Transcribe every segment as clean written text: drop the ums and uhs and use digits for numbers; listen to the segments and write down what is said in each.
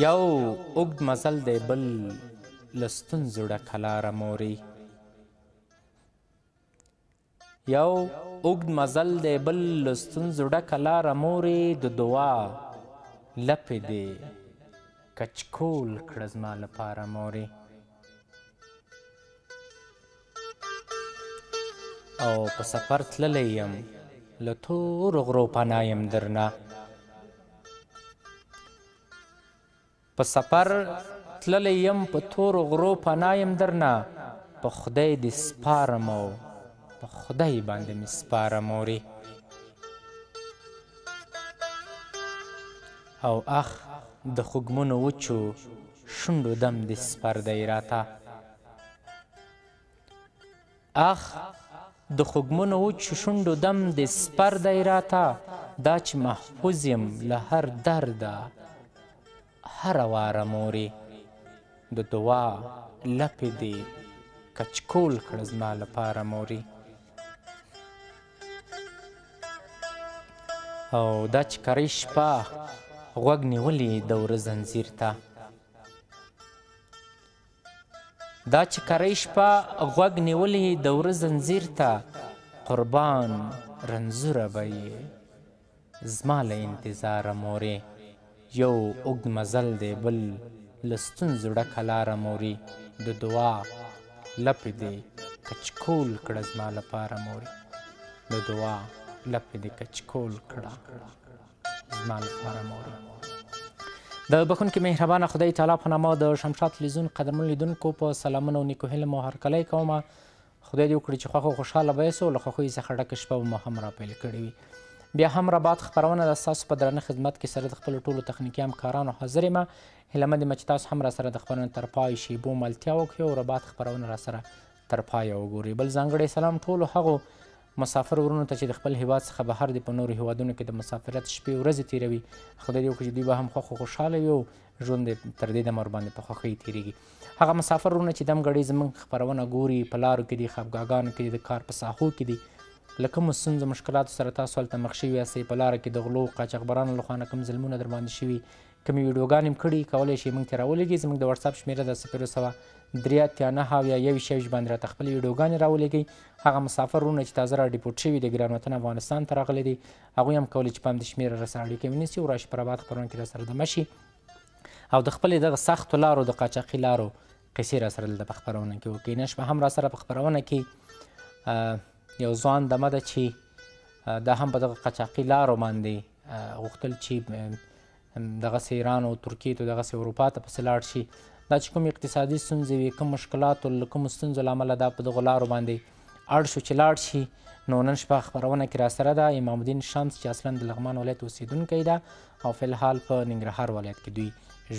یو اوږد مزل دی، بل له ستونزو ډکه لاره موري. یو اوږد مزل دی، بل له ستونزو ډکه لاره موري، د دعا لپې دی کچکول کړه زما لپاره موري. او په سفر تللی یم، له تورو غرو پناه یم درنه. په سفر تللی یم، په تورو غرو پناه یم درنه. په خدای دې سپارم او په خدای باندې مې سپارم مورې. او اخ د خوږمونو وچو شونډو دم دې سپر دی راته. اخ د خوږمونو وچو شونډو دم دې سپر دی راته، دا چې محفوظ یم له هر درده هره واره مورې. د دعا لپې دې کچکول کړه زما لپاره مورې. او دا چې کرۍ شپه غوږ نیولې د وره زنځیر ته، دا چې کرۍ شپه غوږ نیولې د وره زنځیر ته، قربان رنځوره به یې زما له انتظاره مورې. یو اوږد مزل دی، بل له ستونزو ډکه لاره موري، د دعا لپې دې کچکول کړه زما لپاره موري. د دعا لپې دې کچکول کړه زما لپاره موري. د بخونکي مهربانه خدای تعالی په نامه د شمشاد تلویزیون قدرمن لیدونکو په سلامونه او نیکو هیلم او هرکلی کومه. خدای دې وکړي چې خوښ او خوشحاله به یاست او له خوښیو څخه ډکه شپه به مو هم راپیل کړې وي. بیا هم رباط خپرونه د ستاسو په درانه خدمت کې سره د خپلو ټولو تخنیکي همکارانو حاضر یم. هیلمه دې مه چې تاسو هم راسره د خپرونې تر پای شیبو ملتیا وکړئ او رباط خپرونه راسره تر پایه وګورئ. بل ځانګړی سلام ټولو هغو مسافر ورونو ته چې د خپل هیواد څخه بهر د په نورو هیوادونو کې د مسافرت شپې ورځې تیروي. خدای دې وکړي چې دوی به هم خوښ او خوشحاله وي او ژوند تر دې دمه ورباندې په خوښۍ تیریږي. هغه مسافر ورونه چې دمګړی زموږ خپرونه ګوري، په لارو کې دي، خفګاګانو کې دي، د کار په ساحو کې دي، له کومو ستونزو مشکلاتو سره تاسو هلته مخ شوي یاستئ، په لاره کې د غلو قاچاقبرانو لخوا نه کوم ظلمونه در باندې شوي، کومې ویډیوګانې مو کړي، کولی شئ موږ ته راولېږئ. زموږ د واټساپ شمېره د 0073 93 91 باندې راته خپلې ویډیوګانې راولېږئ. هغه مسافر ورونه چې تازه راډیپورټ شوي د ګران وطن افغانستان ته راغلي دي، هغوی هم کولی چې په همدې شمېره راسره اړیکه ونیسي او راشي په رباط خپرونه کې راسره دمه شي او د خپلې دغه سختو لارو د قاچاقي لارو قیسې راسره دلته په خپرونه کې وکړي. نن شپه هم راسره په خپرونه کې یو ځوان دمه ده چې دا هم په دغه قاچاقي لارو باندې غوښتل چې دغسې ایران او ترکیې ته دغسې اروپا ته پسې لاړ شي. دا چې کوم اقتصادي ستونزې وي، کوم مشکلاتو له کومو ستونزو له امله دا په دغو لارو باندې اړ شو چې لاړ شي. نو نن شپه خپرونه کې راسره ده امام الدین شمس چې اصلا د لغمان ولایت اوسېدونکی ده او فلحال په ننګرهار ولایت کې دوی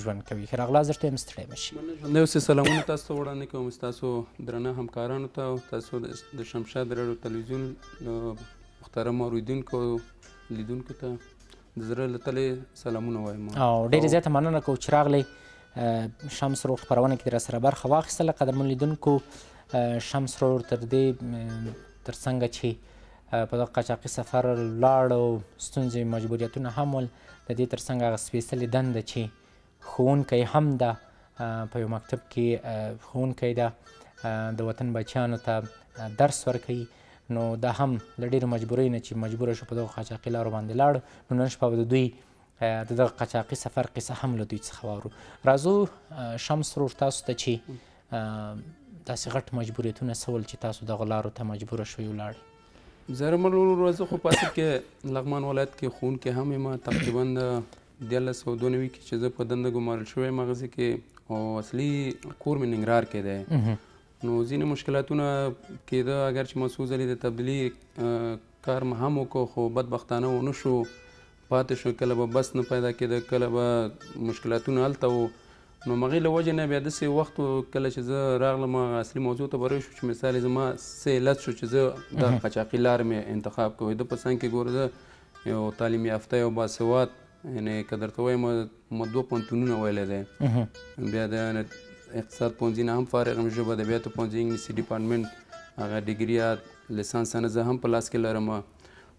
ژوند کوي. ښه راغلاست، درته یم ستړی مه شي. ژوندی اوسئ. سلامونه تاسو ته وړاندې کوم ستاسو درنه همکارانو ته او تاسو د شمشاد راډیو تلویزیون محترم اورېدونکو لیدونکو ته د زړه له تلې سلامونه وایم او ډېرې زیاته مننه کوو چې راغلی. شمس ورور خپرونه کې راسره برخه واخیستله. قدرمن لیدونکو، شمس ورور تر دې تر څنګه چې په دغه قاچاقي سفر لاړ او ستونزې مجبوریتونه هم ول، د دې تر څنګه هغه سپېڅلې دنده چې ښوونکی هم ده، په یو مکتب کې ښوونکی ده، د وطن بچیانو ته درس ورکوي. نو دا هم له ډېرو مجبورۍ نه چې مجبوره شو په دغو قاچاقي لارو باندې لاړ. نو نن شپه به د دوی د دغه قاچاقي سفر قصه هم له دوی څخه واورو. راځو شمس ورور تاسو ته چې داسې غټ مجبوریتونه څه ول چې تاسو دغو لارو ته مجبوره شوي ولاړئ. زهرمل ورور زه خو په اصل کې لغمان ولایت کې ښوونکی هم یم. تقریبا د 1992 کې چې زه په دنده ګمارل شوی یم هغسې کې، او اصلي کور مې ننګرهار کې دی. نو ځینې مشکلاتونه کېده، اګر چې ما څو ځلې د تبلیغ کار مې هم وکړو خو بدبختانه ونه شو، پاتې شو. کله به بس نه پیدا کېده، کله به مشکلاتونه هلته و. نو مغې له وجې نه بیا داسې وخت کله چې زه راغلم اصلي موضوع ته بری شو چې مثال زما څه علت شو چې زه د قاچاقي لارې مې انتخاب کوی. ده په څنګ کې ګوره زه یو تعلیم یافته یو باسواد، یعنې که درته وایم ما دوه پوهنتونونه ویلی دی، بیا د اقتصاد پوهنځي نه هم فارغ یم، ژبه ادبیات پوهنځي انګلیسي ډیپارټمنټ هغه ډیګري یا لیسانس نه زه هم په لاس کې لرم.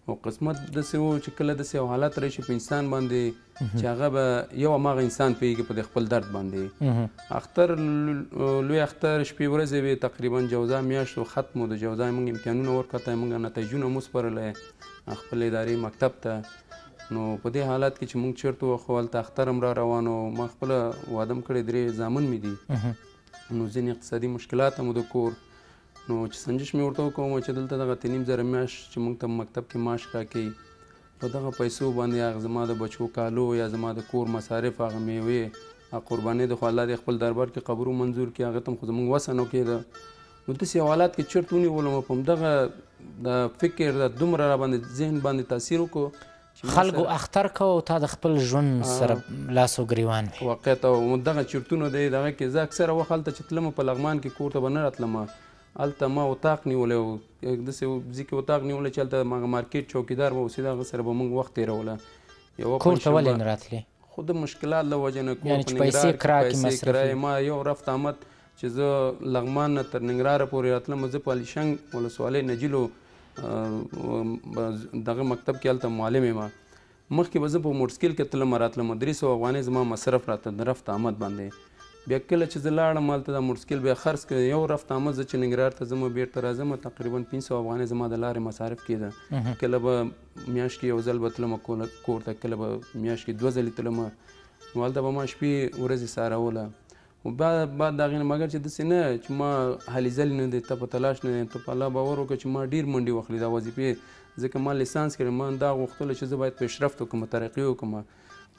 او قسمت د سیو چې کله د سیو حالت راشي په انسان باندې چې هغه به یو ماغه انسان پیږي په خپل درد باندې اختر لوی اختر شپې ورځې به تقریبا جوزا میاشتو ختمو د جوزا موږ امتحانونه ورکته موږ نتیجونه موسپرلې خپل اداري مکتب ته نو په دې حالت کې چې موږ چیرته وخوالته اختر هم را روانو ما خپل وادم کړی درې زامن مې دي نو ځینې اقتصادي مشکلات هم د کور نو چې سنجش مې ورته وکوم چې دلته دغه 3,500 میاشت چې موږ ته مکتب کې معاش راکوي په دغه پیسو باندې هغه زما د بچو کالو یا زما د کور مصارف هغه میوې هغه قربانۍ د خو الله د خپل دربار کې قبرو منظور کړي هغه ته هم خو زموږ وسه نه کېده نو داسې حالات کې چیرته ونیولم په همدغه د فکر د دومره راباندې ذهن باندې تاثیر وکړو خلکو اختر کو او تا د خپل ژوند سره لاس او ګریوان وي واقعیت او دغه چرتونه دی دغه کې زه اکثره وخت هلته چې تلم په لغمان کې کور ته به نه راتلم هلته ما اتاق نیولی و داسې ځکه اتاق نیولی چې هلته ماغه مارکیټ چوکیدار به اوسېده هغه سره به موږ وخت تېروله کور ته ولې نه راتلې خو د مشکلات له وجې نه کور په پیسې کرایې ما یو رفت آمد چې زه لغمان نه تر ننګرهاره پورې راتلم زه په علیشنګ ولسوالۍ نجیلو دغه مکتب کې هلته معلم یم مخکې به زه په موټرسکیل کې تلم راتلم 300 افغانۍ زما مصرف راته د رفت آمد باندې بیا کله چې زه لاړم هلته دا موټرسکیل بیا خرڅ کړم یو رفت آمد زه چې ننګرهار ته ځم بیرته راځم تقریبا 500 افغانۍ زما د لارې مصارف کېده کله به میاشت کې یو ځل به تلم کور ته کله به میاشت کې دوه ځلې تلم نو هلته به ما شپې ورځې ساروله بعد د هغې نه مګر چې داسې نه چې ما هلې ځلې نه دی ته په تلاش نه یم ته په الله باور وکړه چې ما ډېر منډې واخلې دا وظیفې ځکه ما لیسانس کړی ما دا غوښتله چې زه باید پیشرفت وکړم ترقي وکړم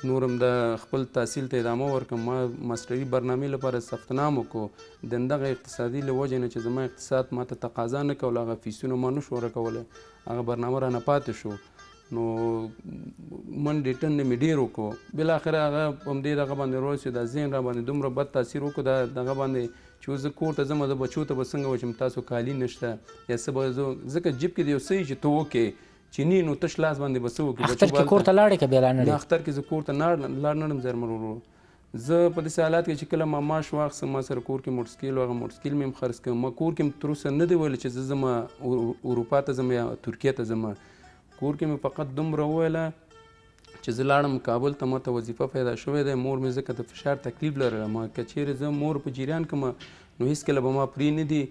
نور هم د خپل تحصیل ته ادامه ورکړم ما ماسټري برنامې لپاره ثبتنام وکړو د همدغه اقتصادي له وجې نه چې زما اقتصاد ما ته تقاضا نه کوله هغه فیسونه ما نه شو ورکولی هغه برنامه رانه پاتې شو نو منډې ټنډې مې ډېر وکړو بالاخره هغه همدې دغه باندې روز چې دا ذهن را باندې دومره بد تاثیر وکړو دغه باندې چې زه کور ته ځم د بچو ته به څنګه وچم تاسو کالي نشته یا څه به زه ځکه جیب کې د یو څه چې ته وکړې چې نه نو تش لاس باندې به څه وکړې اختر کې کور ته لاړې که بیا لاړ نه ډې اختر کې زه کور ته لاړ نه ډم زرمر ورو زه په داسې حالات کې چې کله ما معاش واخیستم ما سره کور کې موټرسکیل و هغه موټرسکیل مې هم خرڅ کړم ما کور کې تر اوسه نه دی ویلي چې زه ځم اروپا ته ځم یا ترکیې ته ځم کور کې مې فقط دومره وویله چې زه لاړم کابل ته ماته وظیفه پیدا شوې ده مور مې ځکه د فشار تکلیف لرله ما که چیرې زه مور په جریان کړم نو هېڅکله به ما پرې نه دي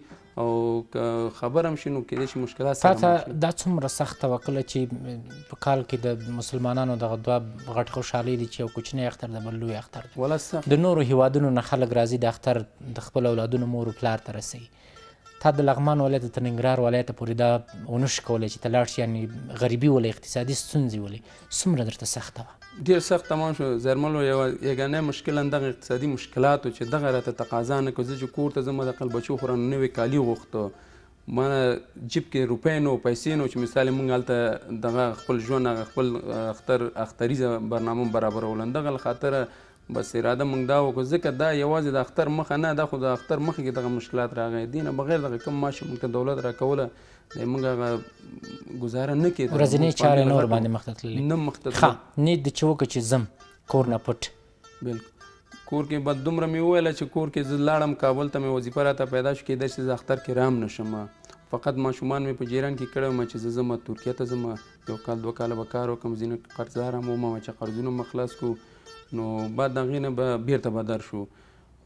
او که خبر هم شي نو کېدای شي مشکلات سره مخ دا څومره سخته وه کله چې په کال کې د مسلمانانو دغه دوه غټ خوشحالۍ دي چې یو کوچنی اختر د بل لوی اختر دی د نورو هیوادونو نه خلک راځي د اختر د خپل اولادونو مور و پلار ته رسوي تا د لغمان ولایت تر ننګرهار ولایت پورې دا ونه شي کولی چې ته لاړ شي یعنې غریبي ولې اقتصادي ستونزې ولې څومره درته سخته وه ډېر سخت تمام شو زرمل یوه یګنی مشکل همدغه اقتصادي مشکلات و چې دغه راته تقاضا نه کړو زه چې کور ته ځم د خپل بچو خو رانه نوي کالي غوښته ما جیب کې روپۍ نه و پیسې نه و چې مثال موږ هلته دغه خپل ژوند هغه خپل اختریزه برنامه هم برابرول همدغه له خاطره بس اراده موږ دا وکړو ځکه دا یوازې د اختر مخه نه دا خو د اختر مخه کې دغه مشکلات راغی دینه بغیر دغه کم معاش موږ ته دولت راکوله دی موږ هغه ګزاره نه کېده ورځنۍ چارې نور باندې مخته تللې نه مخته ښه نید چې وکړه چې ځم کور نه پټ بلکل کور کې به دومره مې وویله چې کور کې زه لاړم کابل ته مې وظیفه راته پیدا شو کېدای چې زه اختر کې رام نه شم فقط ماشومان مې په جیران کې کړی وم چې زه ځم ترکیه ته ځم یو کال دوه کاله به کار وکړم ځینې قرضدار هم وم چې قرضونه مې خلاص کړو نو بعد د هغې نه به بیرته بدر شو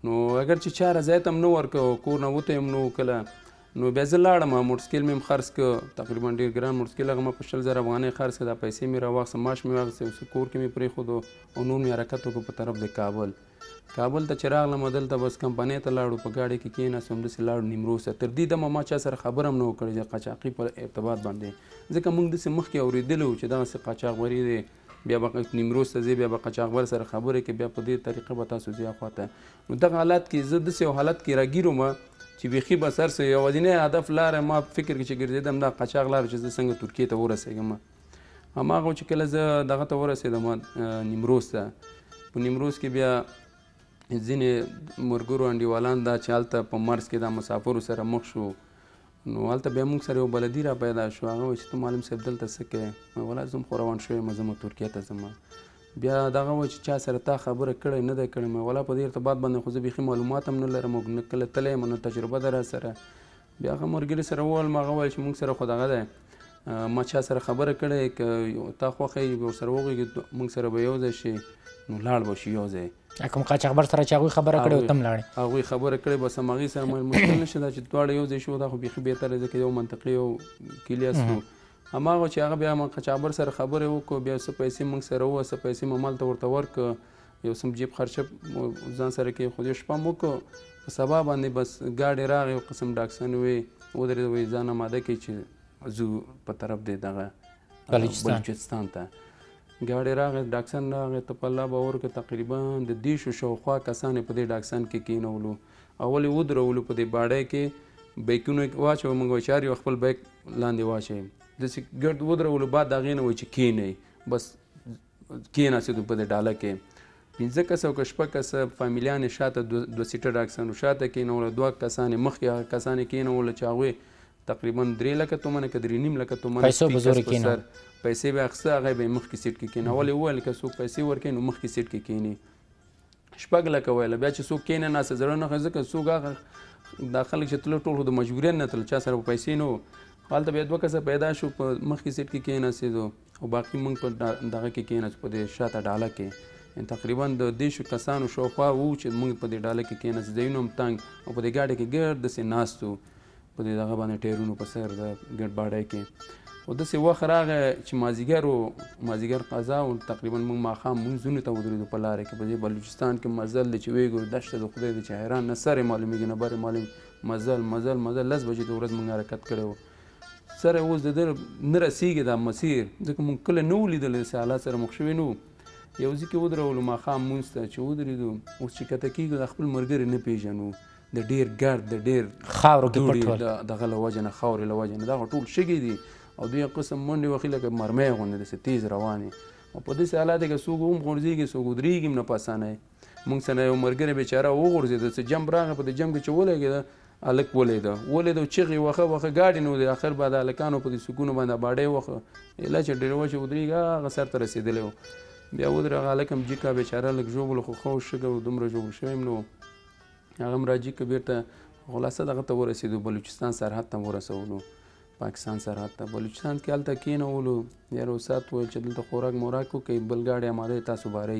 نو اگر چې چا رضایت هم نه ورکړو کور نه وتی هم نه کله نو بیا زه لاړم موټرسکیل مې هم خرڅ کړ تقریبا ډېر ګران موټرسکیل هغه ما په 100,000 افغانۍ خرڅ کړه دا پیسې مې راواخیسته معاش مې واخیسته اوس کور کې مې پرېښودو او نور مې حرکت وکړو په طرف د کابل ته چې راغلم دلته بس کمپنۍ ته لاړو په ګاډۍ کې کېناستو همداسې لاړو نیمروز ته تر دې دمه ما چا سره خبره هم نه وه کړې چې قاچاقي په ارتباط باندې ځکه موږ داسې مخکې اورېدلي وو چې دغسې قاچاقوري دی بیا به نیمروز ته ځې بیا به قاچاقبر سره خبرې کې بیا په دې طریقه به تاسو ځي اخوا ته نو دغه حالت کې زه داسې یو حالت کې راګیر وم چې بیخي به سر سه یوازینی هدف لاره ما فکر کې چې ګرځېدم دا قاچاق لاره چې زه څنګه ترکیې ته ورسېږم هماغه چې کله زه دغه ته ورسېدم نیمروز ته په نیمروز کې بیا ځینې ملګرو انډیوالان دا چې هلته په مرز کې دا مسافرو سره مخ شو نو هلته بیا موږ سره یو بلدي را پیدا شو هغه وایي چې ته معلم صاحب دلته څه کوې ما ویل زه هم خو روان شوی یم زه ترکیې ته ځم بیا دغه وایي چې چا سره تا خبره کړې نه ده کړې ما ویل په دې ارتباط باندې خو زه بیخي معلومات هم نه لرم او نه کله تللی یم نه تجربه ده را سره بیا هغه ملګري سره وویل ما هغه ویل چې موږ سره خو دغه دی ما چا سره خبره کړې ک تا خوخه ور سره وغه مونږ سره به یوځای شي نو لاړ به شي یوځای کوم قاچ خبر سره چا خبره کړې تم لاړې هغه خبره کړې بس مغي سره مشکل نشي دا چې دواړه یوځای شو دا خو به به تر ځکه یو منطقي او کلیاس نو اما هغه چې هغه بیا ما قاچ خبر سره خبره وکړو بیا څه پیسې مونږ سره وو څه پیسې ممل ته ورته ورک یو سم جیب خرچه ځان سره کې خو دې شپه مو کو سبا باندې بس ګاډي راغی قسم ډاکسن وي ودرې وي ځان ماده کې چې زو په طرف دی دغه بلوچستان ته ګاډی راغې ډاکسن راغې ته په الله باور کې تقریبا د دیشو شاوخوا کسانې په دې ډاکسن کې کینولو اول یې ودرولو په دې باډۍ کې بیکونو واچوه موږ وایي چار یو خپل بیک لاندې واچوئ داسې ګرد ودرولو بعد د هغې نه وایي چې کینئ بس کیناستو په دې ډاله کې پنځه کسه او که شپږ کسه فامیلیان یې شاته دوه سیټه ډاکسن شاته کینوله دوه کسان یې مخکې هغه کسان یې کینوله چې هغوی تقریبا 3 لکه تومنه که 3.5 لکه تومنه پیسې په زور کېنول پیسې به اخیسته هغه به یې مخکې سیټ کې کېنول یې وویل که څوک پیسې ورکوي نو مخکې سیټ کې کېني 6 لکه ویله بیا چې څوک کېنه ناسته زړه نه ځکه څوک هغه دا خلک چې تله ټول خو د مجبوریت نه تله چا سره پیسې نه وو هلته بیا دوه کسه پیدا شو په مخکې سیټ کې کېناستېدو او باقي موږ په دغه کې کېناستو په دې شاته ډاله کې تقریبا د دیشو کسانو شاوخوا وو چې موږ په دې ډاله کې کېناستو ځایونه هم تنګ او په دې ګاډۍ کې ګرد داسې ناستو په دې دغه باندې ټیرونو په سر د ګډ باډۍ کې خو داسې وخت راغی چې مازیګر و مازیګر قضا و تقریبا موږ ماښام مونځونو ته ودرېدو په لاره کې په دې بلوچستان کې مزل دی چې ویې ګورو دښته د خدای دی چې حیران نه سر یې معلومېږي نه بر یې معلومېږي مزل مزل مزل 10 بجې د ورځ موږ حرکت کړی و سر یې اوس د ده نه رسېږي دا مسیر ځکه موږ کله نه و لیدلی داسې حالات سره مخ شوي نه وو یو ځای کې ودرولو ماښام مونځ ته چې ودرېدو اوس چې کته کېږو د خپل ملګري نه پېژنو د ډېر ګرد د ډېر خاورو کې پټ ول دغه له وجې نه خاورې له وجې نه دغه ټول شګې دي او دوی قسم منډې وهي لکه مرمۍ غوندې داسې تیز روانې او په داسې حالات کې څوک هم غورځېږي څوک ودرېږي هم نه په اسانه موږ سره یو ملګری بېچاره وغورځېده چې جمپ راغی په دې جمپ کې چې ولګېده هلک ولېده چغې وخه وخه ګاډي نه ودرېد اخر به د هلکانو په دې سکونو باندې باډۍ وخه ایله چې ډېر وچې ودرېږي هغه سر ته رسېدلی و بیا ودرېږه هلک هم جیکا بېچاره لږ ژوبل خو ښه و شګه و دومره ژوبل شوی هم نه و هغه هم راجي که بیرته خلاصه دغه ته ورسېدو بلوچستان سرحد ته ورسولو پاکستان سرحد ته بلوچستان کې هلته کېنولو یار وسات وویل چې دلته خوراک موراک وکوئ بل ګاډۍ اماده تاسو بارئ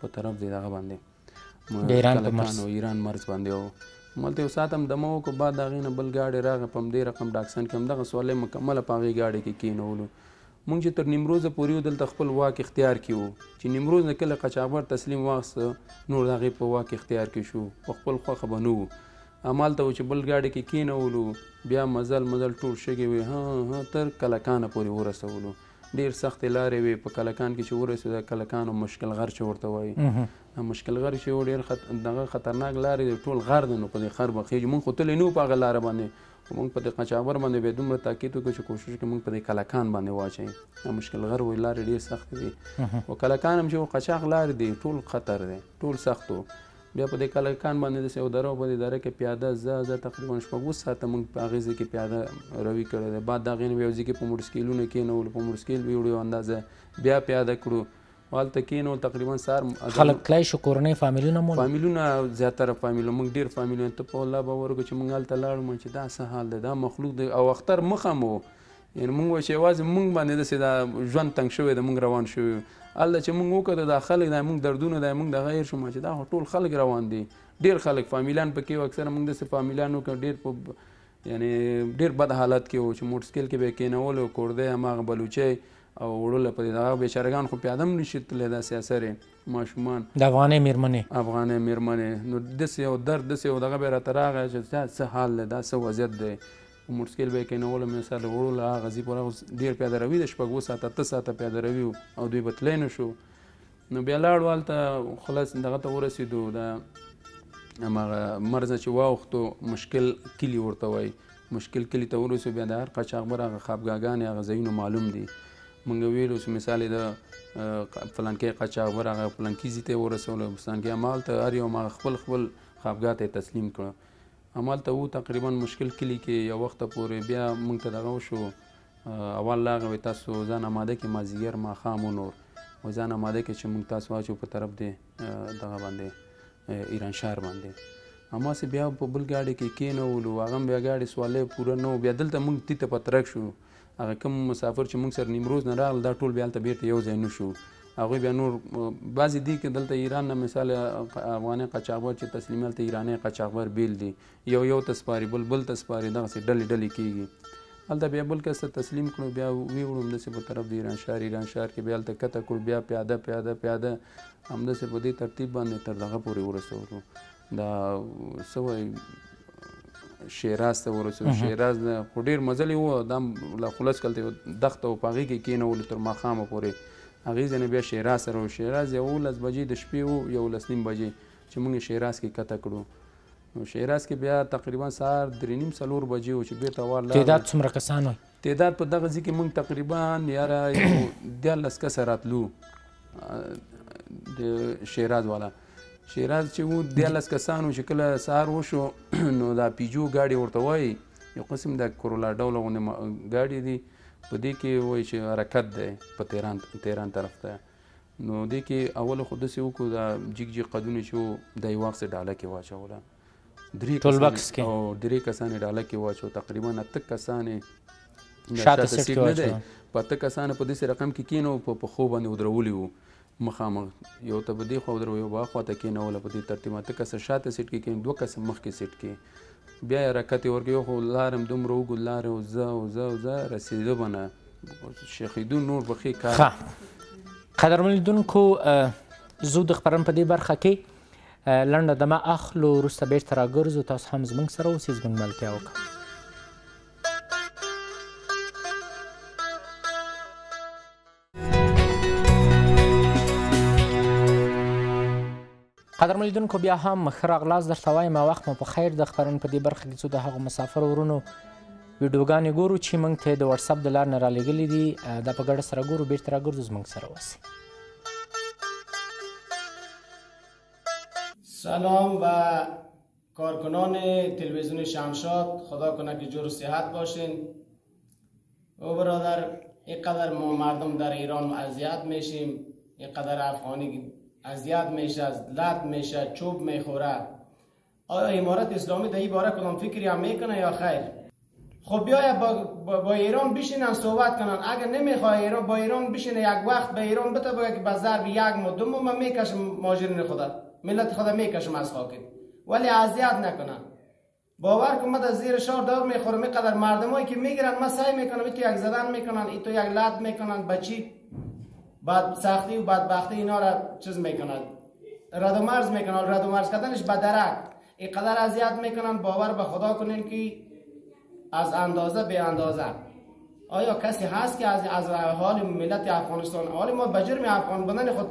په طرف دی دغه باندې ایران مرز باندې و هملته یو ساعت هم دمه وکړو بعد د هغې نه بل ګاډۍ راغی په همدې رقم ډاکسن کې همدغه سوالۍ مکمله په هغې ګاډۍ کې کېنولو موږ چې تر نیمروزه پورې و دلته خپل واک اختیار کې و چې نیمروز نه کله قاچاقبر تسلیم واخیسته نور د هغې په واک اختیار کې شو په خپل خوښه به نه وو همالته و چې بل ګاډۍ کې کېنولو بیا مزل مزل ټول شګې وې ها تر کلکانه پورې ورسولو ډېر سختې لارې وې په کلکان کې چې ورسېده کلکانو مشکل غر چې ورته وایي مشکل غر چې و ډېر دغه خطرناک لارې دی ټول غر دی نو په دې خر به خېږي موږ خو تللی نه وو په هغه لاره باندې موږ په دې قاچاقبر باندې بیا دومره تاکید وکړو چې کوشش وکړو موږ په دې کلکان باندې واچوئ دا مشکل غر وایي لارې ډېرې سختې دي خو کلکان هم چې قاچاق لارې دی ټول خطر دی ټول سخت و بیا په دې کلکان باندې داسې یو دره په دې دره کې پیاده زه تقریبا 6 ساعته موږ په هغې ځای کې پیاده روي کړی دی بعد د هغې نه یو ځای کې په موټرسایکلونو کېنولو په موټرسایکل ویوړو یو اندازه بیا پیاده کړو هلته کېنول تقریبا سهار خلک تللی شو کورنۍ فامیلونه مو فامیلونه زیاتره فامیلونه موږ ډېر فامیلونه ته په الله باور وکړو چې موږ هلته لاړو چې دا څه حال دی دا مخلوق دی او اختر مخه مو یعنې موږ وایو چې یوازې موږ باندې داسې دا ژوند تنګ شوی دی موږ روان شوي هلته چې موږ وکتو دا خلک دا موږ دردونه دی موږ دغه هېر شو چې دا ټول خلک روان دي ډېر خلک فامیلان پکې وو اکثره موږ داسې فامیلان وکړو ډېر په یعنې ډېر بد حالت کې وو چې موټرسایکل کې به یې کېنولو کورده هماغه بلوچۍ او وړله په دې دغه بیچارهګان خو پیاده هم نشي تللی داسې اثرې ماشومان د افغانۍ مېرمنې افغانۍ مېرمنې نو داسې یو درد داسې یو دغه به یې راته راغی چې دا څه حال دی دا څه وضعیت دی موټرسایکل به یې کېنولو مې سر له وړله هغه ځي پورې ډېر پیاده روي د 6 ساعته 8 ساعته پیاده روي او دوی به تللی نه شو نو بیا لاړو هلته خلاص دغه ته ورسېدو د هماغه مرزه چې واوښتو مشکل کلي ورته وایي مشکل کلي ته ورسېدو بیا د هر قاچاقبر هغه خابګاګانې هغه ځایونه معلوم دي موږ ویلو چې مثال یې د فلانکي قاچاقبر هغه فلانکي ځای ته یې ورسولو فلانکي همالته هر یو هماغه خپل خپل خاپګاه ته یې تسلیم کړه همالته و تقریبا مشکل کلي کې یو وخته پورې بیا موږ ته دغه وشو اول هغه وایي تاسو ځان اماده کې مازدیګر ماښام و نور و ځان اماده کې چې موږ تاسو واچو په طرف دی دغه باندې ایران شهر باندې هماسې بیا په بل ګاډۍ کې کېنولو هغه هم بیا ګاډۍ سوالۍ پوره نه وو بیا دلته موږ تیته پترک شو هغه کوم مسافر چې موږ سره نیمروز نه راغل دا ټول بیا هلته بیرته یو ځای نه شو. هغوی بیا نور بعضې دي که دلته ایران نه مثال افغاني قاچاقبر چې تسلیمي هلته ایرانی قاچاقبر بیل دي، یو یو ته سپاري بل بل ته سپاري، دغسې ډلې ډلې کېږي. هلته بیا بل کس ته تسلیم کړو، بیا ویوړو همداسې په طرف د ایران شار کې بیا هلته کته کړو، بیا پیاده پیاده پیاده همداسې په دې ترتیب باندې تر دغه پورې ورسولو. دا څه وایي شیراز ته ورسېدو. شیراز نه خو ډېر مزل یې و، دا له خلص کلته دښته و په هغې کې کېنولو تر ماښامه پورې. هغې ځای نه بیا شیراز سره و. شیراز 11 بجې د شپې و، 11:30 بجې چې موږ شیراز کې کته کړو. نو شیراز کې بیا تقریبا سهار 3:30-4 بجې و چې بېرته وار لاړو. تعداد څومره کسان وایي؟ تعداد په دغه ځای کې موږ تقریبا یاره 13 کسه راتلو د شیراز والا. شیراز چې و 13 کسانو چې کله سهار وشو نو دا پیجو ګاډي ورته وایي، یو قسم د کرولا ډوله غوندې ګاډي دي، په دې کې وایي چې حرکت دی په تهران طرف ته. نو دې کې اول خو داسې وکړو دا جګ جګ قدونه چې و دا یې واخیسته ډاله کې واچوله، درې کسان یې ډاله کې واچو، تقریبا 8 کسان یې شاته سیټ نه دی، په 8 کسان په داسې رقم کې کېنو په پښو باندې ودرولي وو مخامخ، یو ته په دې خوا ودرو یو به هغه خوا ته کېنوله. په دې ترتیب 8 کسه شاته سیټ کې کېنو، 2 کسه مخکې سیټ کې. بیا یې حرکت یې ورکړ، یو خو لارم دومره وږد لارې و، زه رسېده به نه شیخېدو نور بخې کار. قدرمن لیدونکو زو د خپرن په دې برخه کې لنډه دمه اخلو، وروسته بېرته راګرځو. تاسو هم زموږ سره اوسئ، زموږ ملتیا وکړه. قدرمن لیدونکو بیا هم ښه راغلاست درته وایم، وخت مو په خیر. د خپرونې په دې برخه کې څو د هغو مسافر ورونو ویډیوګانې ګورو چې موږ ته د واټساپ د لارې نه رالیږلي دي، دا په ګډه سره ګورو. بیرته راګرځو، زموږ سره اوسئ. سلام و کارکنان تلویزیون شمشاد، خدا کنه که جور و صحت باشین. او برادر، اینقدر ما مردم در ایران اذیت میشیم، اینقدر افغانی اذیت میشه، لط میشه، چوب میخوره. آیا امارت اسلامی در این باره کدام فکری هم میکنه یا خیر؟ خب بیاید با ایران بشینن صحبت کنن. اگر نمیخوای ایران با ایران بشینه، یک وقت به ایران بده بگه که به ضرب 1 مو 2 مو من میکشم ماجرین خدا، ملت خدا میکشم از خاک، ولی اذیت نکنن. باور کن من زیر شار دار میخورم، اینقدر مردمایی که میگیرن من سعی میکنم ایتو یک زدن میکنن، ایتو یک لط میکنن، بچی بعد سختی و بدبختی اینا را چیز میکنند، رد و مرز میکنند. رد و مرز کردنش به درک، اینقدر اذیت میکنند. باور به خدا کنین که از اندازه به اندازه. آیا کسی هست که از حال ملت افغانستان، حال ما به جرم افغان بودن خود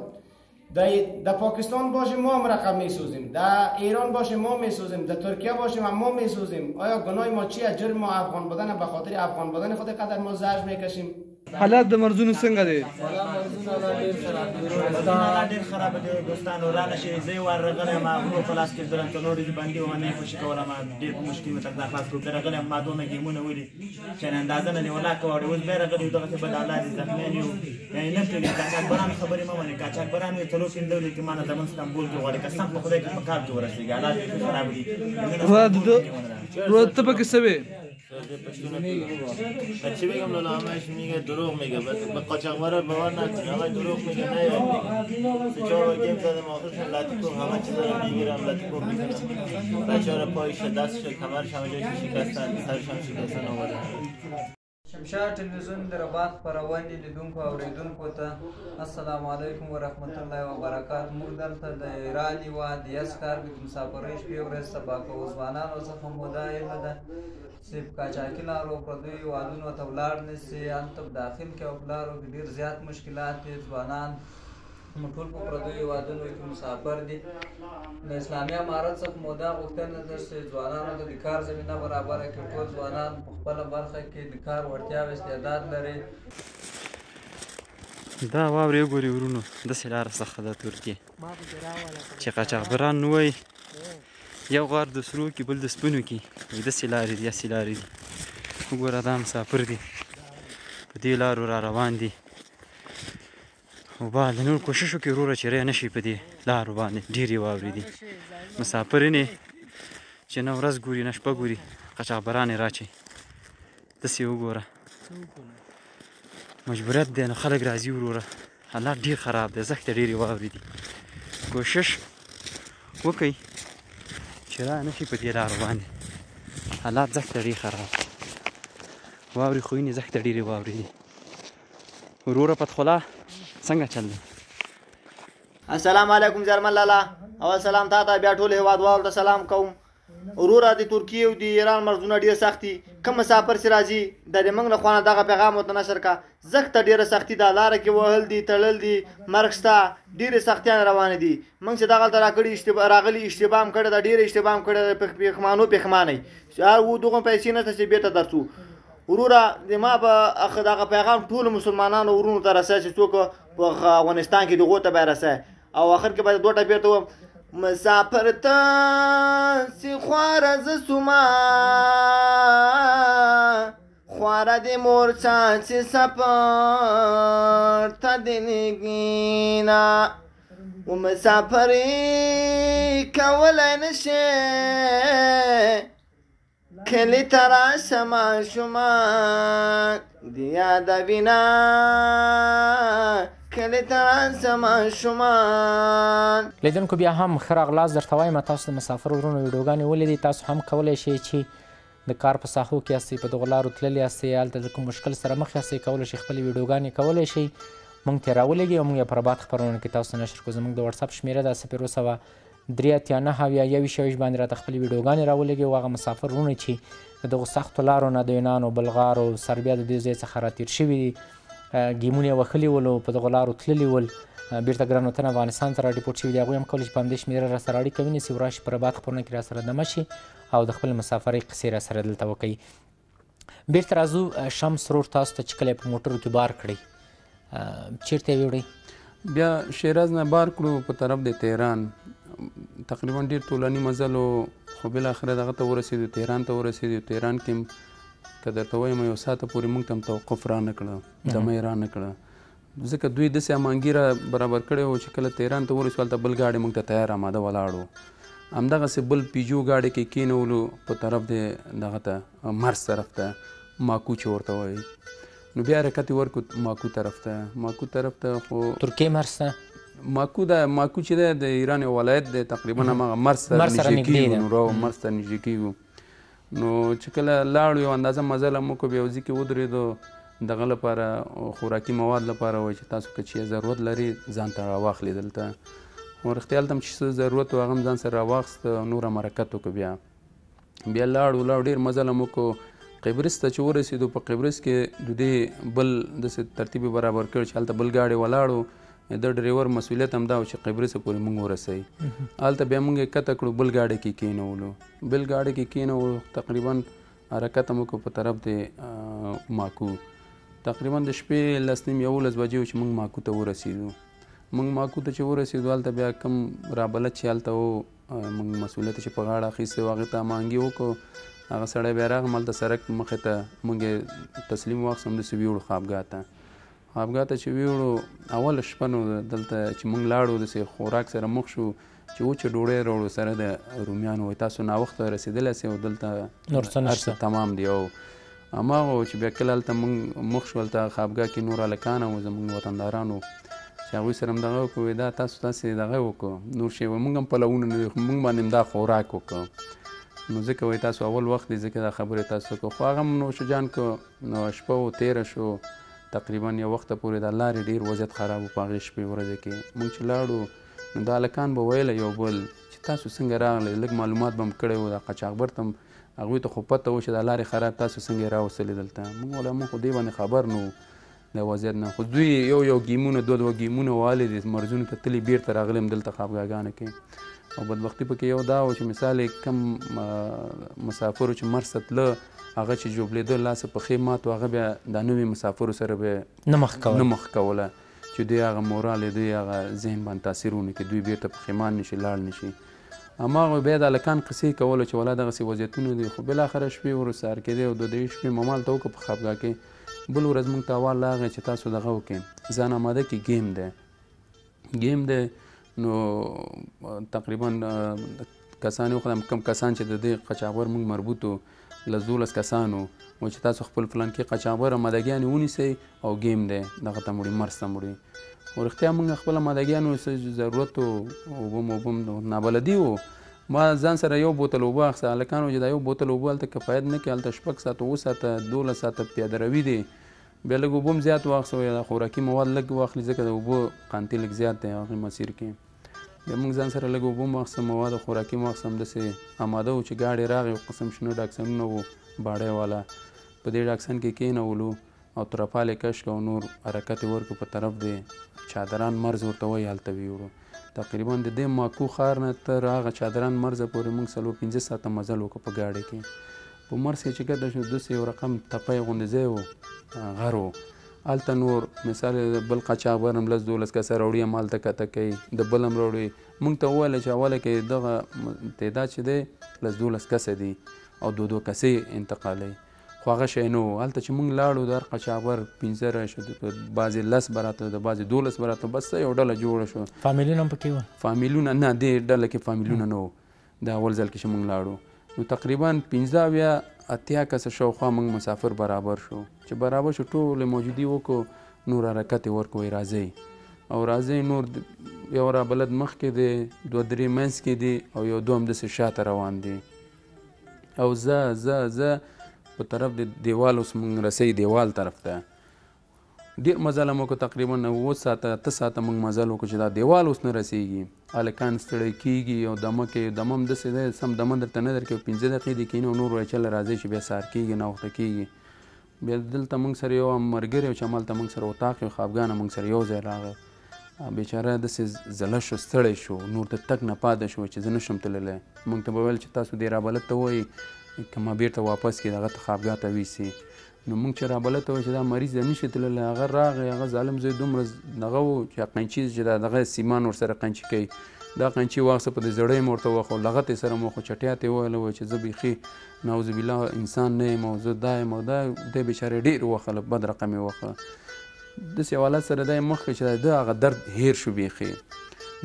در پاکستان باشیم ما هم رقم میسوزیم، در ایران باشیم ما میسوزیم، در ترکیه باشیم ما میسوزیم. آیا گناه ما چیه؟ جرم ما افغان بودن، به خاطر افغان بودن خود قدر ما زجر میکشیم. حالات د مرزونو څنګه دی؟ حالات ډېر خراب دی دوستانو، را نشي. زه یو وار راغلی یم، غرو په لاس کې درنتنور بندي وه، نه یې خوشي کوله. ما ډېر په مشکل مې تقدا خلاص کړو. راغلی یم، ما 2 ګیمونه ولي چې اندازه نه نیولا کوه. اوس بیا راغلی یو، دغسې بدالات دي، زخمیان یو، یعنې نه پرېږدي. قاچاقبرانو خبرې مه منئ، قاچاقبران یې 3 پنځولې کې ما نه زمونږ استانبول کې غواړي. قسم په خدای کې په کار کې ورسېږي. حالات ډېر خراب دي. ورور ته پکې څه وې؟ چی بگم لالا، همهش میگه دروغ میگه، به قاچاقبرا باور نکنی، آقای دروغ میگه. نه یعنی 3-4 بار گیم زدم، آخرشون لطیکو همه چیز رو میگیرم، لطیکو میزنم بچه ها را، پایش، دستش، کمرش، همه جایش شکستن، سرش هم شکستن آمده. شمشاد تلویزیون در رباط خپرونې لیدونکو او اورېدونکو ته السلام علیکم ورحمت الله وبرکات. موږ دلته د ایران هېواد د 10 کارګو د مسافرۍ شپې ورځ سبا کوو. ځوانانو څخه مو دا هیله ده چې په قاچاقي لارو پردیو هېوادونو ته ولاړ نه شي. هلته په داخل کې او په لارو کې ډېر زیات مشکلات دي. ځوانان موږ ټول په پردیو هېوادونو کې مسافر دي. د اسلامي امارت څخه مو دا غوښتنه ده چې ځوانانو ته د کار زمینه برابره کړي. ټول ځوانان په خپله برخه کې د کار وړتیا او استعداد لري. دا واورې وګورئ ورونو، داسې لاره سخته ده ترکیې چې قاچاقبران نه وایي. یو غار د سرو کې، بل د سپینو کې، داسې لارې دي، داسې لارې دي. وګوره دا مسافر دي، په دې لارو را روان دي. وبال نور کوشش وکړي وروره چې ری نه شي په دې لارو باندې. ډېرې واورې دي، مسافر یې چې نه ورځ ګوري نه شپه ګوري، قاچاقبران یې راچي. داسې وګوره مجبورت دی نو خلک راځي وروره. حالات ډېر خراب دی، زخته ډېرې واورې دي. کوشش وکئ چې را نه شي په دې لارو باندې. حالات زخته ډېر خراب، واورې خوینې زخته ډېرې واورې دي. وروره پتخلا څنګه چل دی؟ السلام علیکم زرمن لالا، اول سلام تا ته، بیا ټول هېواد واورو ته سلام کوم. وروره د ترکیې او د ایران مرزونه ډېر سخت دي. کوم مسافر چې راځي د دې موږ له خوانه دغه پیغام ورته نشر کا. زخته ډېره سختي ده، لاره کې وهل دي، تړل دي، مرګ شته، ډېرې سختیان روانې دي. موږ چې دغلته راغلي اشتباه هم کړې ده، ډېره اشتباه هم کړې ده، پښیمانو پښیمانه یې. دغه پیسې نشته چې بېرته درڅو. وروره زما به دغه پیغام ټولو مسلمانانو ورونو ته رسوي چې څوک په افغانستان کې دغو ته به رسوي. او اخر کې به دوه ټه بېرته ووایم: مسافر ته سی خواره زه سوما، خواره د مور چا چې سفر ته د نګینه، و مسافر یې کولی نه شې، کلي ته راشه ماشومان د یادوینه، کله تران سما شومان. لیدونکو بیا هم ښه راغلاست. درته وایم تاسو د مسافر ورونو ویډیوګانې ولیدي، تاسو هم کولی شئ چې د کار په ساحو کې یاستئ، په دغو لارو تللی یاستئ، هلته د کوم مشکل سره مخ یاستئ، کولی شئ خپلې ویډیوګانې کولی شئ موږ ته یې راولېږئ او موږ یې په رباط خپرونه کې تاسو ته نشر کړو. زموږ د وټساپ شمېره ده 0093 971 باندې راته خپلې ویډیوګانې راولېږئ او هغه مسافر ورونه چې د دغو سختو لارو نه د یونانو، بلغارو، سربیا د دې ځای څخه راتېر شوي دي، ګیمونه یې وښلي ول او په دغو لارو تللي ول، بیرته ګران وطن افغانستان ته راډیپورټ شوي دي، هغوی هم کولی شي په همدې شمېره راسره اړیکه ونیسي او راشي په رباط خپرونه کې راسره دمه شي او د خپل مسافرۍ قصې راسره دلته وکوي. بیرته راځو. شمس رور، تاسو ته چې کله یې په موټرو کې بار کړئ چېرته یې ویوړئ؟ بیا شیراز نه بار کړو په طرف د تهران، تقریبا ډېر طولاني مزل و، خو بالاخره دغه ته ورسېدو، تهران ته ورسېدو. تهران کې که درته وایم یو ساعته پورې موږ ته هم توقف رانه کړه، دمه یې رانه کړه، ځکه دوی داسې امانګیره برابر کړی وو چې کله تهران ته ورسېدو هلته بل ګاډی موږ ته تیار اماده ولاړ وو. همدغسې بل پیجو ګاډی کې کېنولو په طرف د دغه ته مرز طرف ته، ماکو چې ورته وایي. نو بیا حرکت یې ورکړو ماکو طرف ته، ماکو طرف ته خو ترکیې مرز ته، ماکو چې دی د ایران یو ولایت دی، تقریبا همغه مرز ته نږدې کېږو، مرز ته نږدې کېږو. نو چې کله لاړو یو اندازه مزل هم وکړو، بیا وځي کې ودرېدو. دغه لپاره خوراکي مواد لپاره وایي چې تاسو که چې ضرورت لري ځان ته راواخلې دلته، او رښتیا هلته هم چې څه ضرورت و هغه هم ځان سره راواخست، نور هم حرکت وکړو. بیا لاړو ډېر مزل هم وکړو. قبرس ته چې ورسېدو، په قبرس کې دوی بل داسې ترتیب برابر کړ چې هلته بل ګاډی ولاړو، د ډریور مسؤلیت هم دا و چې قبرس پورې موږ ورسوي. هلته بیا موږ یې کته کړو، بل ګاډی کې کېنولو، بل ګاډی کې کېنولو، تقریبا حرکت هم وکړو په طرف د ماکو. تقریبا د شپې لس نیم یولس بجې وو چې موږ ماکو ته ورسېدو. موږ ماکو ته چې ورسېدو، هلته بیا کوم رابلت چې هلته و موږ مسؤلیت چې په غاړه اخیستی و هغې ته هماهنګي وکړو. هغه سړی بیا راغم، هلته سرک مخې ته موږ یې تسلیم واخیست، همداسې ویوړو خوابګاه ته. خوابګاه ته چې ویوړو، اوله شپه نو دلته چې موږ لاړو داسې خوراک سره مخ شو چې وچه ډوډۍ راوړو سره د رومیانو، وایي تاسو ناوخته رسېدلی سئ او دلته نور څه تمام دی. او هماغه و چې بیا کله هلته موږ مخ شو، هلته خوابګاه کې نور هلکان او زموږ وطنداران وو چې هغوی سره هم دغه وکړو، وایي دا تاسو داسې دغه وکړو نور شی، وایي موږ هم پلونه نه وي، خو موږ باندې هم دا خوراک وکړو. نو ځکه وایي تاسو اول وخت دی، ځکه دا خبرې تاسو وکړو. خو هغه هم نوشه جان کړو. نو شپه و تېره شو، تقریبا یو وخته پورې دا لارې ډېر وضعیت خراب و په هغې شپې ورځې کې. موږ چې لاړو نو دا هلکان به ویله یو بل چې تاسو څنګه راغلی، لږ معلومات به هم کړی و. دا قاچاقبر ته هم هغوی ته خو پته و چې دا لارې خراب، تاسو څنګه یې راوستلې دلته؟ موږ ویل موږ خو دې باندې خبر نه وو د وضعیت نه، خو دوی یو یو ګیمونه دوه دوه ګیمونه والې دي، مرزونو ته تلي، بېرته راغلی هم دلته خوابګاهګانو کې. او بدبختي پکې یو دا و چې مثال یې کم مسافرو چې مرز ته تله، هغه چې جوبلېده لاسه پښې مات و، هغه بیا دا نوي مسافرو سره به یې نه مخ کوله چې دوی هغه مورال یې دوی هغه ذهن باندې تاثیر ونه کړي، دوی بېرته پښیمان نه شي، لاړ نه شي. هماغه بیا د هلکان قصې کوله چې والا دغسې وضعیتونه دي. خو بالاخره شپې ور سهار کېدی او د دې شپې ممال ته وکړو په خوابګاه کې. بل ورځ موږ ته اول راغی چې تاسو دغه وکړئ ځان اماده کې، ګیم دی، ګیم دی. نو تقریبا کسان یې وخوړم، کم کسان چې د دې قاچاقبر موږ مربوط و، لزولس کسانو مو چې تاسو خپل پلان کې قچابره مدګیان ونیسئ او گیم دی دغه ته مړي مرس ته مړي ورختیا موږ خپل مدګیانو څه ضرورت او وبم نابلدي و ما ځان سره یو بوتل اوبه اخسته هلکان و چې دا یو بوتل اوبه هلته کفایت نه کوي هلته شپږ ساعته اووه ساعته دولس ساعته پیادروي دی بیا لږ اوبه هم زیات واخسته یا خوراکي مواد لږ واخلي ځکه د اوبو قانتي لږ زیات دی هغې مسیر کې بیا موږ ځان سره لږ اوبه مو اخیستم مواد خوراکي مو اخیستم داسې اماده و چې ګاډی راغی یو قسم شنه ډاکسنونه وو باډی والا په دې ډاکسن کې کېنولو او ترپال یې کش کړو نور حرکت یې ورکړو په طرف د چادران مرز ورته وایي هلته ویوړو تقریبا د دې ماکو ښار نه تر هغه چادران مرزه پورې موږ څلور پنځه ساعته مزل وکړو په ګاډۍ کې په مرز یې چې ګرده شو داسې یو رقم تپی غوندې ځای و غر و هلته نور مثال بل قاچاقبر هم لس دولس کسه راوړي هم هلته کته کوي د بل هم راوړي موږ ته وویله چې اوله کې دغه تعداد چې دی لس دولس کسه دي او دو دو کسې انتقالوي خو هغه شی نه و هلته چې موږ لاړو د هر قاچاقبر پنځه راشو بعضې لس به راته د بعضې دولس به راته بس یو ډله جوړه شو فامیلونه هم پکې وه فامیلونه نه دې ډله کې فامیلونه نه و د اول ځل کې چې موږ لاړو نو تقریبا پنځه اویا اتیا کسه شاوخوا موږ مسافر برابر شو چې برابر شو ټولې موجودي وکړو نور حرکت یې ورکړو وایي راځئ او راځئ نور یو رابلد مخکې دی دوه درې منځ کې دی او یو دوه همداسې شاته روان دی او زه زه زه په طرف د دیوال اوس موږ رسئ دیوال طرف ته ډېر مزل هم وکړو تقریبا اووه ساعته اته ساعته موږ مزل وکړو چې دا دیوال اوس نه رسیږي هلکان ستړی کېږي او دمه کې دمه هم داسې دی سم دمه درته نه درکوي پنځه دقیقې دې کېني او نور وایي چله راځئ چې بیا سهار کېږي ناوخته کېږي بیا دلته موږ سره یو ملګری و چې همالته موږ سره اتاق یو خفګانه موږ سره یو ځای راغی بېچاره داسې زله شو ستړی شو نور ته تک نه پاده شو چې زه نه شم تللی موږ ته به ویل چې تاسو دې رابلد ته وایي که ما بېرته واپس کړي هغه ته خفګاه ته ویسي نو موږ چې رابلد ته وایي چې دا مریض دی نه شي تللی هغه راغی هغه ظالم زوی دومره دغه و چې قینچي چې دغه سیمان ورسره قینچي کوي دا قینچي واخسته په دې زړه یې مې ورته ووخو لغت یې سره مو وخو چټیات یې وویل وایي چې زه بیخي نعوذ بالله انسان نه یم او زه دا یم او دا دی بېچاره ډېر ووخله بد رقم یې ووخه داسې یو حالت سره دا یې مخ کړه چې د هغه درد هیر شو بیخي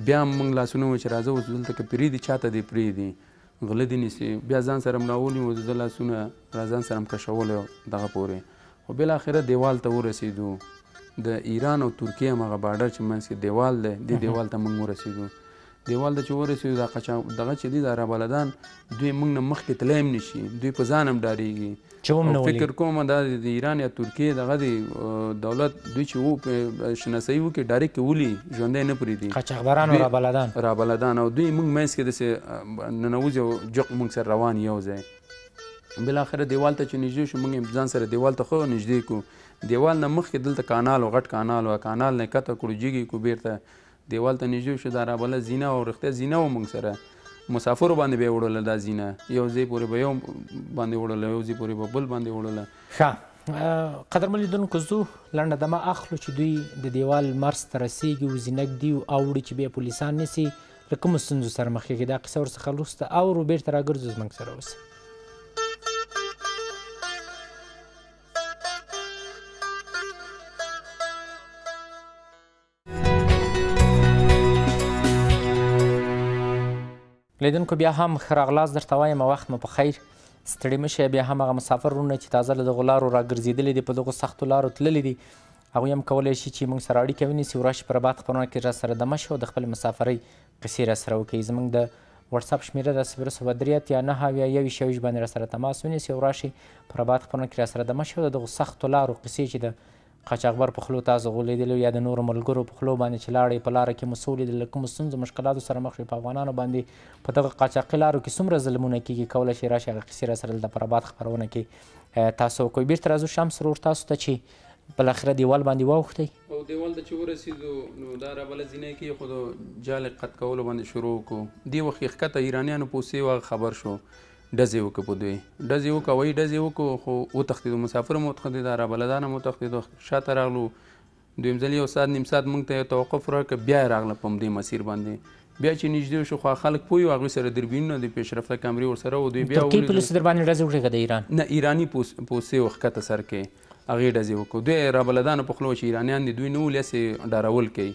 بیا موږ لاسونه وایي چې راځه اوس دلته که پرېږدي چاته دې پرېږدي غله دې نیسي بیا ځان سره م راولي و زه لاسونه را ځان سره م کشولی دغه پورې خو بالاخره دیوال ته ورسېدو د ایران او ترکیې همغه باډر چې منځ کې دیوال دی دې دیوال ته موږ ورسېدو دیوال ته چې ورسېدو دغه چې دي دا رابلدان دوی موږ نه مخکې تللی هم نه شي دوی په ځان هم ډارېږي فکر کوم دا د ایران یا ترکیې دغه د دولت دوی چې و شناسایي وکړي ډایرکټ یې ولي ژوندی نه پرېږدي قاچاقبران رابلدان او دوی موږ منځ کې داسې ننوځي او جوق موږ سره روان یو ځای بالاخره دیوال ته چې نږدې شو موږ ځان سره دیوال ته خو نږدې کړو دیوال نه مخکې دلته کانال و غټ کانال و کانال نه کته کړو جیږې کړو بیرته دیوال ته نږدې شو دا رابله زینه او رښتیا زینه و موږ سره مسافرو باندې به یې وړله دا زینه یو ځای پورې به یو باندې وړله یو ځای پورې به بل باندې وړله ښه قدرمن لیدونکو زو لنډه دمه اخلو چې دوی د دیوال مرز ته رسېږي او زینک دي اوړي چې بیا پولیسان نیسي له کومو ستونزو سره مخ کېږي دا قصه ورڅخه لوسته اورو بېرته راګرځو زموږ سره اوسئ لیدونکو بیا هم ښه راغلاست درته وایم وخت مو په خیر ستړي مه شئ بیا هم هغه مسافر وروڼه چې تازه له دغو لارو راګرځېدلي دي په دغو سختو لارو تللي دي هغوی هم کولی شي چې موږ سره اړیکه ونیسي او راشي په رباط خپرونه کې را سره دمه شي او د خپلې مسافرۍ قصې را سره وکړي زموږ د وټساپ شمېره دا 003 یا 9 یا 21 باندې را سره تماس ونیسي او راشي په رباط خپرونه کې را سره دمه شي او د دغو سختو لارو قصې چې د قاچاقبر په خولو تاسو غولیدلو یا د نورو ملګرو په خولو باندې چې لاړې په لاره کې مو څه ولیدل له کومو ستونزو مشکلاتو سره مخ شوي په افغانانو باندې په دغه قاچاقي لارو کې څومره ظلمونه کېږي کولی شئ راشئ هغه قصې راسره دلته په رباط خپرونه کې تاسو وکوئ بېرته راځو شمس ورور تاسو ته چې بالاخره دیوال باندې واوښتئ او دیوال ته چې ورسېدو نو دا رابله زینه کې خو د جال قد کولو باندې شروع وکړو دې وخت کې ښکته ایرانیانو پوسې خبر شو ډزې وکړو په دوی ډزې وکړو وایي ډزې وکړو خو وتښتېدو مسافر هم وتښتېد رابلدان هم وتښتېدو شاته راغلو دویم ځل یو ساعت نیم ساعت موږ ته یو توقف راکړه بیا یې راغله په همدې مسیر باندې بیا چې نږدې شو خو خلک پوه یو هغوی سره دربینونه د پیشرفته کمرې ورسره و دوی بیا ترکیې پولیسو در باندې ډزې وکړې که د ایران نه ایراني پوسې و ښکته سر کې هغې ډزې وکړو دوی رابلدانو په خوله چې ایرانیان دي دوی نه ولې هسې ډارول کوي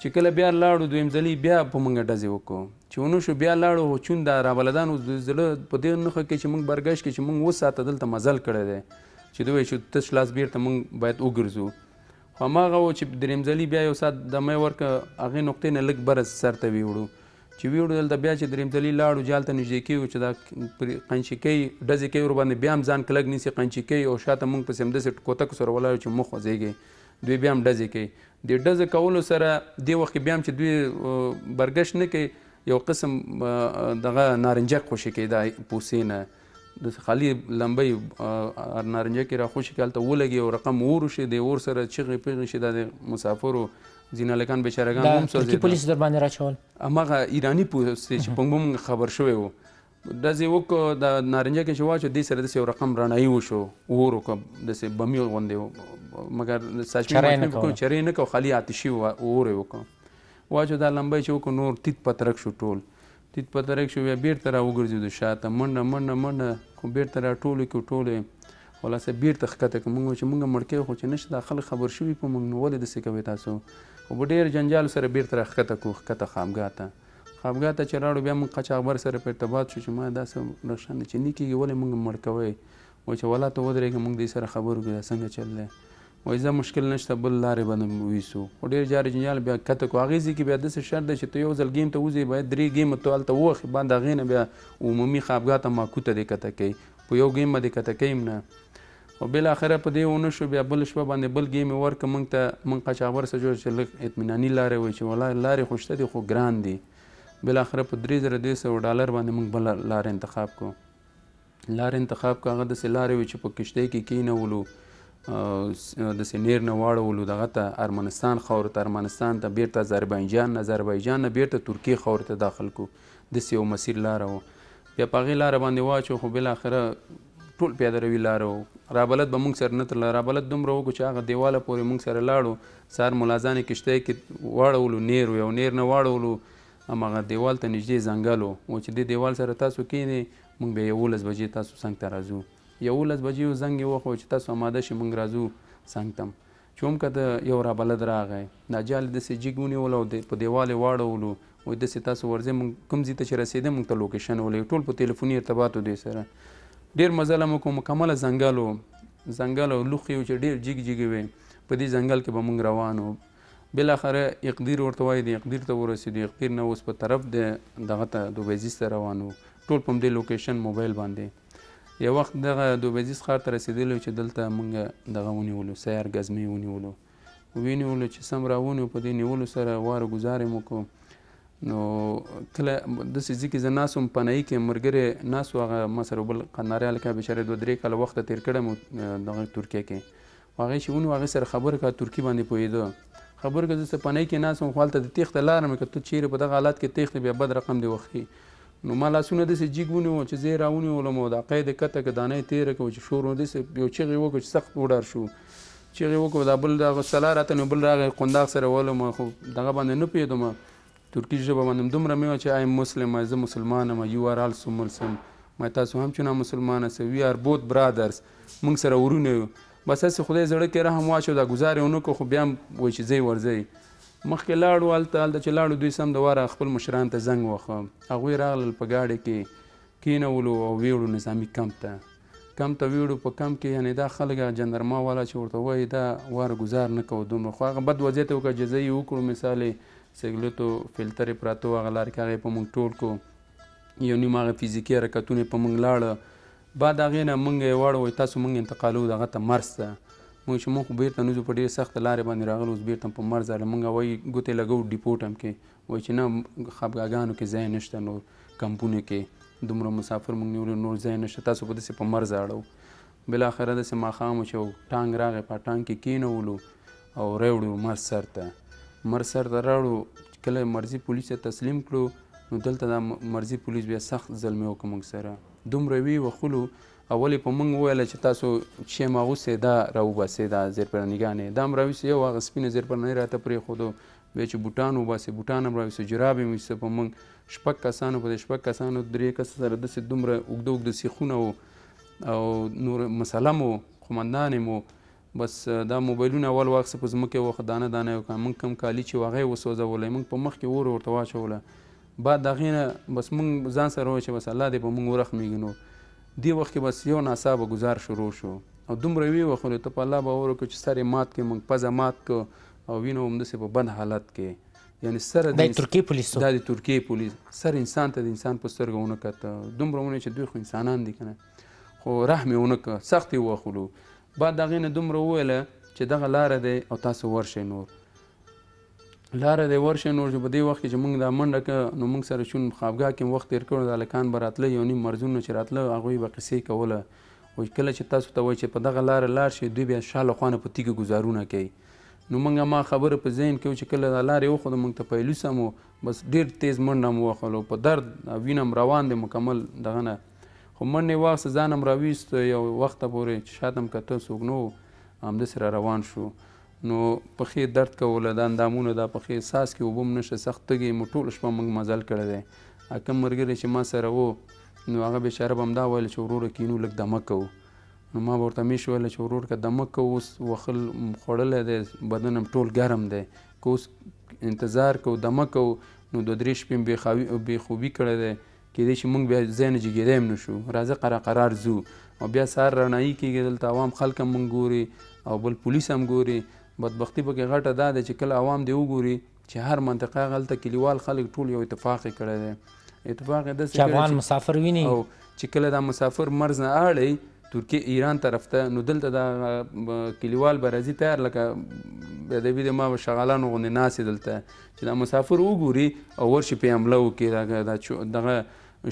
چې کله بیا لاړو دویم ځلې بیا په موږ ډزې وکړو چې ونه شو بیا لاړو چون دا رابلدانو زړه په دې نښه کې چې موږ برګشت کې چې موږ وساته دلته مزل کړی دی چې دوی چې تش لاس بیرته موږ باید وګرځو خو هماغه و چې دریم ځلې بیا یو ساعت دمه ورکه هغې نقطې نه لږ برس سرته ویوړو چې ویوړو دلته بیا چې دریم ځلې لاړو جال ته نږدې کېږو چې دا قنچکۍ ډزې کوي ورباندې بیا هم ځان کلک نیسي قنچکۍ او شاته موږ پسې همداسې کوتکو سره ولاړو چې مخ وځېږئ دوی بیا هم ډزې کوي د ډزې کولو سره دې وخت کې بیا هم چې دوی برګشت نه کوي یو قسم دغه نارنجک خوشې کوي دا پوسې نه داسې خالي لمبۍ نارنجک یې را خوشې کړي هلته ولګي او رقم اور وشي د اور سره چغې پغې شي دا د مسافرو ځینې هلکان بیچارهګان هم سوځېدل پولیسو در باندې راچول هماغه ایراني پوسې چې په موږ خبر شوی و ډزې وکړو د نارنجک یې چې واچو دې سره داسې یو رقم رڼایي وشو اور وکړه داسې بمي غوندې مگر چرې نه کو خالي آتشي اور یې وکړو واچو دا لمبۍ چې وکړو نور تیت پترک شو ټول تیت پترک شو بیا بیرته را وګرځېدو شاته منډه منډه منډه خو بیرته را ټولې کړو ټولې خلاصه بیرته ښکته کړو موږ چې موږ مړ کړو خو چې نه شته دا خلک خبر شوي په موږ نو ولې داسې کوئ تاسو خو په ډېر جنجال سره بیرته را ښکته کړو ښکته خامګاه ته خامګاه ته چې راوړو بیا موږ قاچاقبر سره په ارتباط شو چې ما داسې رخشان چې نه کېږي ولې موږ مړ کوئ وایي چې والله ته ودرېږه موږ دې سره خبر وکړو دا څنګه چل دی وایي زه مشکل نشته بل لارې به نه ویسو خو ډېر جار جنجال بیا کته کو هغې ځای کې بیا داسې شرط دی چې ته یو ځل ګیم ته وځې باید درې ګیمه ته هلته ووخې باندې هغې نه بیا عمومي خاپګاه ته ماکوته دې کته کوي په یو ګیم به دې کته کوي نه او بالاخره په دې ونه شو بیا بل شپه باندې بل ګیم یې ورکړه موږ ته موږ قاچاقبر سره جوړ چې لږ اطمیناني لارې وایي چې والله لارې خو شته دي خو ګران دي بالاخره په $3,200 باندې موږ بله لاره انتخاب کړو لارې انتخاب کړو هغه داسې لارې وایي چې په کښتۍ کې کېنولو داسې نیر نه واړولو دغه ته ارمنستان خاورو ته ارمنستان ته بیرته اذربایجان نه اذربایجان نه بیرته ترکیې خاورو ته دا خلکو داسې یو مسیر لاره و بیا په هغې لاره باندې واچو خو بالاخره ټول پیادروي لاره و رابلد به موږ سره نه تلله رابلد دومره وکړو چې هغه دیواله پورې موږ سره لاړو سهار ملازان یې کښتۍ کې واړولو نیر و یو نیر نه واړولو هماغه دیوال ته نږدې ځنګل و چې دې دیوال سره تاسو کښېنئ موږ بیا 11 بجې تاسو څنګ ته راځو 11 بجې زنګ یې وخوړ چې تاسو اماده شئ موږ راځو څنګ ته چې هم که یو رابلد راغی دا جال داسې جیګ ونیول او په دیوال یې واړولو وایي داسې تاسو ورځئ موږ کوم ځای ته چې رسېده موږ ته لوکیشن ولګوي ټول په تلیفوني ارتباط و دوی سره ډېر مزله مو کوم مکمله ځنګل و ځنګل او لوښي و چې ډېر جیګ جیګې وې په دې ځنګل کې به موږ روان و بالاخره اقدیر ورته وایي د اقدیر ته ورسېدو اقدیر نه اوس په طرف د دغه ته دوبیزیز ته روان و ټول په همدې لوکیشن موبایل باندې یو وخت دغه دوبیزیز ښار ته رسېدلو چې دلته موږ دغه ونیولو سیار ګزمې ونیولو وینیولو چې سم را ونیو په دې نیولو سره واره ګزار یې وکړو نو کله داسې ځای کې زه ناست وم پنایي کې ملګری ناست و هغه ما سره بل قنداري هلکی بېچاره 2-3 کاله وخته تېر کړی مو دغه ترکیه کې هغې چې ونیو هغې سره خبره کړه ترکي باندې پوهېده خبره کړه زه څه پنایي کې ناست وم خو هلته د تېښته لاره مې که ته چېرې په دغه حالت کې تېښتې بیا بد رقم دې وخښي نو ما لاسونه داسې جیګ ونیو چې زه یې را ونیولم او د عقایدې کته که دانه یې تېره کړه چې شور داسې یو چغې وکړو چې سخت وډار شو چغې وکړو دا بل دغه سلا راته نو بل راغی قنداق سره ولم خو دغه باندې نه پوهېدم ترکي ژبه باندې دومره مې وه چې آی ایم مسلم زه مسلمان یم یو آر آلسو مسلم ما تاسو هم چونه مسلمانه سه وی آر بوت برادرز موږ سره ورونه یو بس هسې خدای زړه کې رحم واچو دا ګزار یې ونه کړو خو بیا هم وایي چې زه یې ورځئ مخکې لاړو هلته چې لاړو دوی سم د واره خپل مشران ته زنګ وواهه هغوی راغلل په ګاډۍ کې کېنولو او ویوړو نظامي کمپ ته ویوړو په کمپ کې یعنې دا خلک جندرما والا چې ورته وایي دا واره ګزار نه کوو دومره خو هغه بد وضعیت یې وکړه چې زه یې وکړو مثال یې سګلوتو فلتر یې پراته وو هغه لارې کې هغه یې په موږ ټول کړو یو نیم هغه فزیکي حرکتونه یې په موږ لاړه بعد هغې نه موږ یې واړه وایي تاسو موږ انتقالو دغه ته مرز ته موږ چې موږ خو بیرته نوځو په ډېر سخته لارې باندې راغلو اوس بیرته په مرز اړه موږ وایي ګوتې لګو ډیپوټم کې وایي چې نه خپګاګانو کې ځای نشته نور کمپونو کې دومره مسافر موږ نیولو نور ځای نشته تاسو به داسې په مرز اړو بالاخره داسې ماښام و چې یو ټانګ راغی په ټانګ کې کېنولو او راوړو مرز سر ته راوړو کله مرزي پولیس ته تسلیم کړو نو دلته دا مرزي پولیس بیا سخت ظلمې وکړه موږ سره دومره وي وخلو اول یې په موږ وویله چې تاسو چې م اغوستې دا راوباسئ دا زیرپرنیګانې دا هم راویسئ یو هغه سپینه زیرپرنۍ راته پرېښودو وایي چې بوټان وباسئ بوټان هم راویسئ جراب یې ویسته په موږ 6 کسانو په دې 6 کسانو 3 کس سره داسې دومره اوږده سیخونه و او نور مسله م و قمندان یې بس دا موبایلونه اول واخ سپز مکه و خدانه دانه کوم کم کالی چې واغې وسوځه ولې موږ په مخ کې ور ورته واچوله بعد دا غینه بس موږ ځان سره و چې بس الله دې په موږ ورخمیږنو دی وخت کې بس یو ناصابه گزار شروع شو او دومره وی وخوله ته په الله باور وکړه چې سره مات کې موږ پزه مات کو او وینو موږ سه په بند حالت کې یعنی سره د ترکیه پولیسو د ترکیه پولیس سره انسان ته د انسان په سترګونه کته دومره مونږ چې دوی خو انسانان دي کنه خو رحمونه ک سخت وخلو بعد دغه نه دومره ویله چې دغه لار دی او تاسو ورشه نور لار دی ورشه نور چې په دې وخت چې مونږ د منډه ک نو مونږ سره شون خوابګا کې وخت تیر کړو د الکان براتله یو نیم مرزونه چې راتله هغه به قصې کوله او کله چې تاسو ته وای چې په دغه لار شي دوی به شاله خوانه په تیګه گزارونه کوي نو موږ ما خبره په ذهن کې و چې کله دا لارې وخوده موږ ته پهلو سمو بس ډېر تیز منډه مو واخلو په درد وینم روان دی مکمل دغه نه خو منډې واخسته ځان هم راویست یو وخته پورې چې شاته هم کته څوک نه و همداسې را روان شو نو پښې درد کوله دا اندامونه دا پښې ساس کې اوبه هم نشته سخت تږی مو ټوله شپه موږ مزل کړی دی هکم ملګری چې ما سره و نو هغه بېچاره به همدا ویل چې وروره کینو لږ دمه کوو نو ما به ورته میش ویله چې ورور که دمه که اوس وخل خوړلی دی بدن هم ټول ګرم دی که اوس انتظار کو دمه کو نو دوه درې شپې مې بېخوبي کړی دی کیدای شي موږ بیا ځای نه جګېدی هم نه شو راځه قراقرار ځو او بیا سهار رڼایي کېږي دلته عوام خلک هم موږ ګوري او بل پولیس هم ګوري بدبختي پکې غټه دا دی چې کله عوام دې وګوري چې هر منطقه هغه هلته کلیوال خلک ټول یو اتفاق یې کړی دی اتفاق یې داسې افغان مسافر ویني او چې کله دا مسافر مرز نه اړی ترکیه ایران طرف ته نو دلته دا کلیوال به راځي تیار لکه ادبي د ما به شغالانو غوندې ناستې دلته چې دا مسافر وګوري او ورشي پې حمله وکړي دغه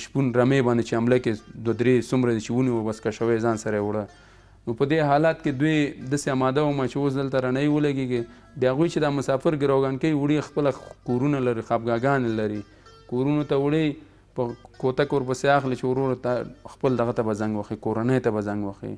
شپون رمې باندې چې حمله کې دوه درې څومره چې ونیو بس کشوی ځان سره یې وړه نو په دې حالات کې دوی داسې اماده وم چې اوس دلته رڼۍ ولګېږي د هغوی چې دا مسافر ګروګان کوي وړي خپله کورونه لري خپګاګانې لري کورونو ته وړي په کوتک ورپسې اخلي چې وروره خپل دغه ته به زنګ وخي کورنۍ ته به زنګ وخي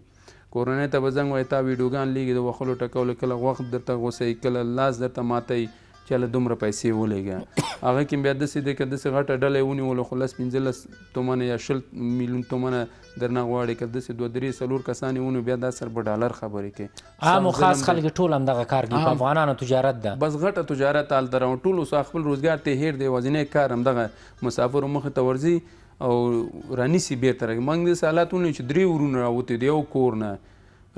کورنۍ ته به زنګ وایي تا ویډیوګان لیږي د وخلو ټکولو کله وخت درته غوسه کله لاس درته ماتی چله دومره پیسې ولیږه هغه کې بیا داسې دی که داسې غټه ډله یې ونیولو خو لس پنځلس تومنه یا شل میلیون تومنه درنه غواړي که داسې دوه درې څلور کسان یې ونیو بیا دا سر په ډالر خبرې کوي عام و خاص خلک ټول همدغه کار کوي په افغانانو تجارت ده بس غټه تجارت هلته راو ټول اوس خپل روزګار ته هېر دی یوازینی کار همدغه مسافرو مخې ته ورځي او رانیسي بېرته راکړي موږ داسې حالات ونیو چې درې ورونه راوتې د یو کور نه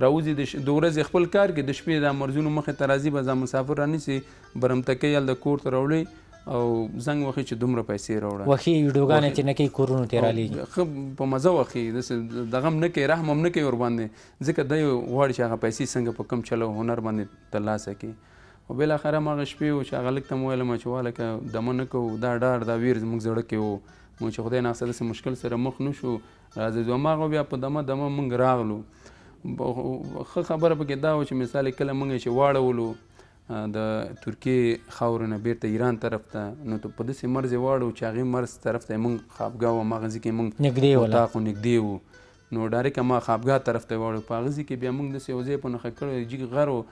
راوځي د ورځې خپل کار کې د شپې د مرزونو مخې ته راځي به دا مسافر رانیسي برمتکۍ هلته کور ته راوړي او زنګ وخي چې دومره پیسې راوړه وخي ویډیوګانې چې نه کوي کورونو ته یې رالیږي ښه په مزه وخي داسې دغه هم نه کوي رحم هم نه کوي ورباندې ځکه دی غواړي چې هغه پیسې څنګه په کم چلو هنر باندې ترلاسه کړي او بالاخره هم هغه شپې و چې هغه لږ ته مې ویلم چې والکه دمه نه کوو دا ډار دا ویر زموږ زړه کې و مونږ چې خدای ناخسته داسې مشکل سره مخ نه شو راځي هماغه بیا په دمه دمه موږ راغلو ښه خبره پکې دا و چې مثال کله موږ چې واړولو د ترکیې خاورو نه بیرته ایران طرف ته نو په داسې مرز یې واړو چې هغې مرز طرف ته یې موږ خوابګاه وو هماغه ځای کې یې موږ اتاق و نږدې وو نو ډایرکټ هماغه خوابګاه طرف ته یې واړو په هغه ځای کې بیا موږ داسې یو ځای په نښه کړی جګ غر و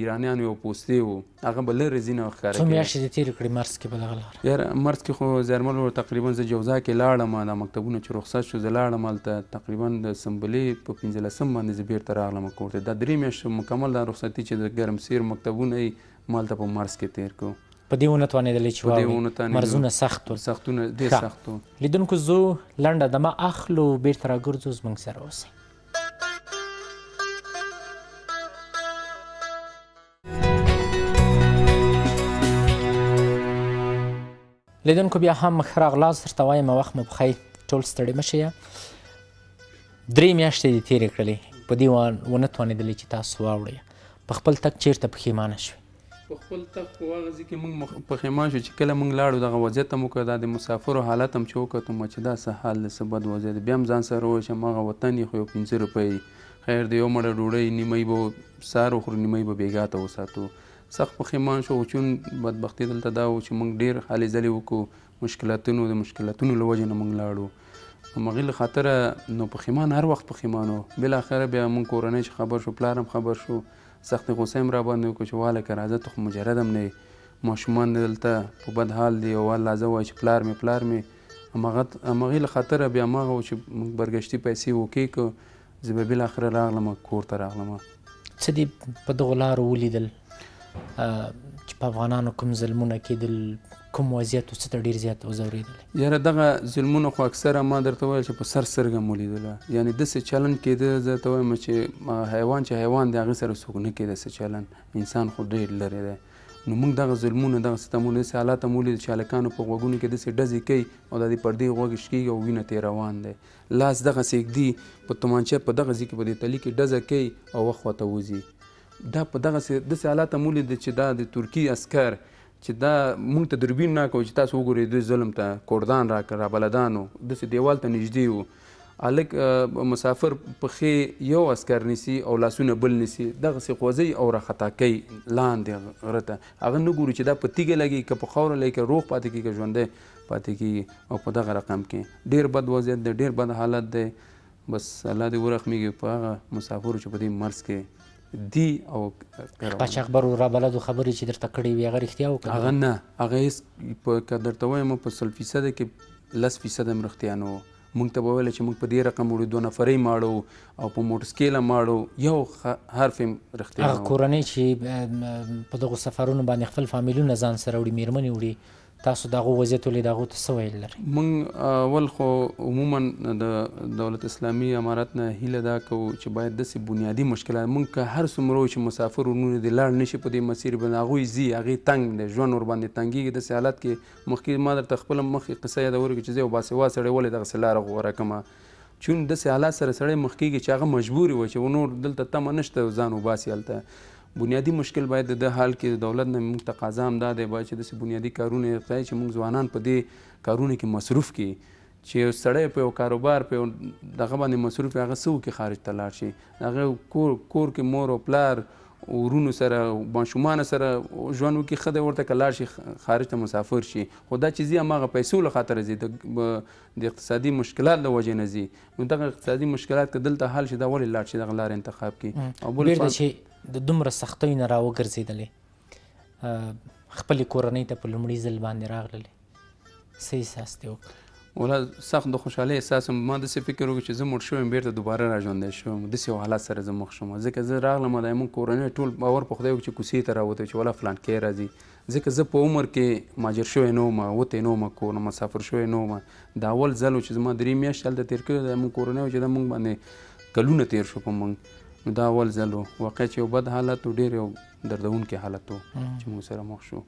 ایرانیانو یو پوستې وو هغه به لرې ځینه ښکاره څو میاشتې دې تېرې کړې مرز کې په دغه لاره یاره مرز کې خو زیرمل تقریبا زه جوزا کې لاړم دا مکتبونه چې رخصت شو زه لاړم هلته تقریبا د سنبلې په پنځلسم باندې زه بېرته راغلم کور ته دا درې میاشتې مکمل دا رخصتي چې د ګرمسیر مکتبونه یې ما هلته په مرز کې تېر کړو په دې ونه توانېدلې چې واورې مرزونه سخت ول سختونه ډېر سخت و لیدونکو زو لنډه دمه اخلو بېرته راګرځو زموږ سره اوسئ لیدونکو بیا هم ښه راغلاست درته وایم وخت مو پخی ټول ستړي مه شئ درې میاشتې دې تېرې کړلې په دې ونه توانېدلې چې تاسو واوړئ په خپل تګ چېرته پښیمانه شوې په خپل تګ خو هغه ځای کې موږ پښیمان شو چې کله موږ لاړو دغه وضعیت هم وکړه دا د مسافرو حالت هم چې وکتو مو چې دا څه حال دی څه بد وضعیت دی بیا هم ځان سره وویل چې هماغه وطن یې خو یو 5 روپۍ خیر د یو مړه ډوډۍ نیمۍ به سهار وخورو نیمۍ به بېګاه ته وساتو سخت پښیمان شو خو چون بدبختي دلته دا و چې موږ ډېر هلې ځلې وکړو مشکلاتونو د مشکلاتونو له وجې نه موږ لاړو همغې له خاطره نو پښیمان هر وخت پښیمان و بالاخره بیا موږ کورنۍ چې خبر شو پلار هم خبر شو سختې غوسه هم را باندې وکړو چې والکه راځه ته خو مجرد هم نه یې ماشومان دلته په بد حال دي او والله زه وایه چې پلار مې پلار مې همغې له خاطره بیا هماغه و چې موږ برګشتي پیسې وکې که زه به بالاخره راغلم کور ته راغلم څه دي په دغو لارو ولیدل چې په افغانانو کوم ظلمونه کېدل، کوم وضعیت ورڅخه ډېر زیات وځورېدل؟ یاره دغه ظلمونه خو اکثره ما درته وویل چې په سر سترګه مو لیدله، یعنې داسې چلن کېده، زه ته وایم چې حیوان چې حیوان دی هغې سره څوک نه کېده داسې چلن، انسان خو ډېر لرې دی. نو موږ دغه ظلمونه دغه ستمونه داسې حالات هم ولیدل چې هلکانو په غوږونو کې داسې ډزې کوي او دا د پردې غوږ شکېږي او وینه ترې روان دی، لاس دغسې ږدي په تومانچه په دغه ځای کې په دې تلي کې ډزه کوي او وخت ورته وځي. دا په دغسې داسې حالات هم ولیدل چې دا د ترکیې عسکر چې دا موږ ته دوربین نه کوو چې تاسو وګورئ دوی ظلم ته کردان رابلدانو داسې دیوال ته نږدې وو، هلک مسافر پښې یو عسکر نیسي او لاسونه بل نیسي، دغسې خوځي او راخطا کوي لاندې غره ته، هغه نه ګوري چې دا په تیږه لګي که په خاوره لګي که روغ پاتې کېږي که ژوندی پاتې کېږي. او په دغه رقم کې ډېر بد وضعیت دی، ډېر بد حالت دی، بس الله دې ورحمېږي په هغه مسافرو چې په دې مرض کې دی او قاچاقبرو رابلدو خبرې چې درته کړې وي هغه رښتیا وکړه؟ هغه نه، هغه هېڅ که درته وایم په 100% کې 10% هم رښتیا نه و. موږ ته به ویله چې موږ په دې رقم وړو، دوه نفرۍ ماړو او په موټر سکیله ماړو، یو حرف یې رښتیا نه و. هغه کورنۍ چې په دغو سفرونو باندې خپل فامیلونه ځان سره وړي، مېرمنې وړي، تاسو د هغو وضعیت ولید هغو ته څه ویل لرئ؟ موږ اول خو عموما د دولت اسلامي امارت نه هیله دا کوو چې باید داسې بنیادي مشکلات موږ که هر څومره چې مسافر ورنونه دې لاړ نه شي په دې مسیر باندې، هغوی ځي هغې تنګ دی، ژوند ورباندې تنګېږي. داسې حالت کې مخکې ما درته خپله مخکې قصه یادوره کړې چې زه یو باسواد سړی ولې دغسې لاره غوره کړمه، چون داسې حالات سره سړی مخ کېږي چې هغه مجبور وي چې نور دلته تمه نشته ځان وباسي. هلته بنیادي مشکل باید د حال کې د دولت نه موږ تقاضا هم دا دی باید چې داسې بنیادي کارونه یې ځای چې موږ ځوانان په دې کارونو کې مصروف کړي چې یو سړی په یو کاروبار په یو دغه باندې مصروف وي، هغه څه وکړي خارج ته لاړ شي، هغه کور کې مور او پلار ورونو سره ماشومانو سره ژوند وکړي، ښه دی ورته که لاړ شي خارج ته مسافر شي، خو دا چې ځي هماغه پیسو له خاطره ځي، د اقتصادي مشکلات له وجې نه ځي. نو دغه اقتصادي مشکلات که دلته حل شي دا ولې لاړ شي دغه لاره انتخاب کړي؟ د دومره سختیو نه راوګرځېدلې، خپلې کورنۍ ته په لومړي ځل باندې راغللې، څه احساس دې وکړ؟ والله سخت د خوشحالۍ احساس هم، ما داسې فکر وکړ چې زه مړ شوی یم بېرته دوباره را ژوندی شوم، داسې یو حالت سره زه مخ شوم. ځکه زه راغلم دا مونږ کورنۍ ټول باور په خدای وکړو چې کوڅې ته راوتی چې والله فلانکی راځي، ځکه زه په عمر کې ماجر شوی نه وم، وتی نه وم، کور نه مسافر شوی نه وم، دا اول ځل و چې زما 3 میاشتې هلته تېر کړې، دا مونږ کورنۍ وو چې دا مونږ باندې کلونه تېر شو په مونږ. نو دا اول ځل و، واقع چې یو بد حالت و، ډېر یو دردونکی حالت و چې موږ سره مخ شو.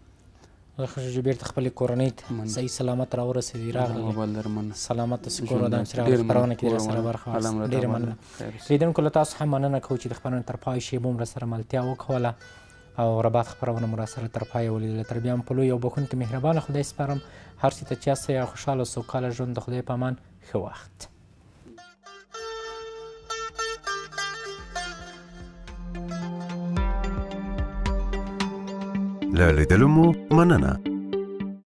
خو چې بېرته خپلې کورنۍ ته صحیح سلامت راورسېدې، راغلې سلامت تاسې کور ودان چې راغلې، خپرونه کې در سره برخه واخیسته، ډېره مننه. لیدونکو له تاسو هم مننه کوو چې د خپرونې تر پای شېبو مو سره ملتیا وکوله او رباط خپرونه مو را سره تر پای ولیدله. تر بیا هم په لوی او بښونکي مهربانه خدای سپارم، هر څه ته چې یاست یا خوشحاله سوکاله ژوند د خدای په امان. ښه وخت. له لیدلو مو مننه.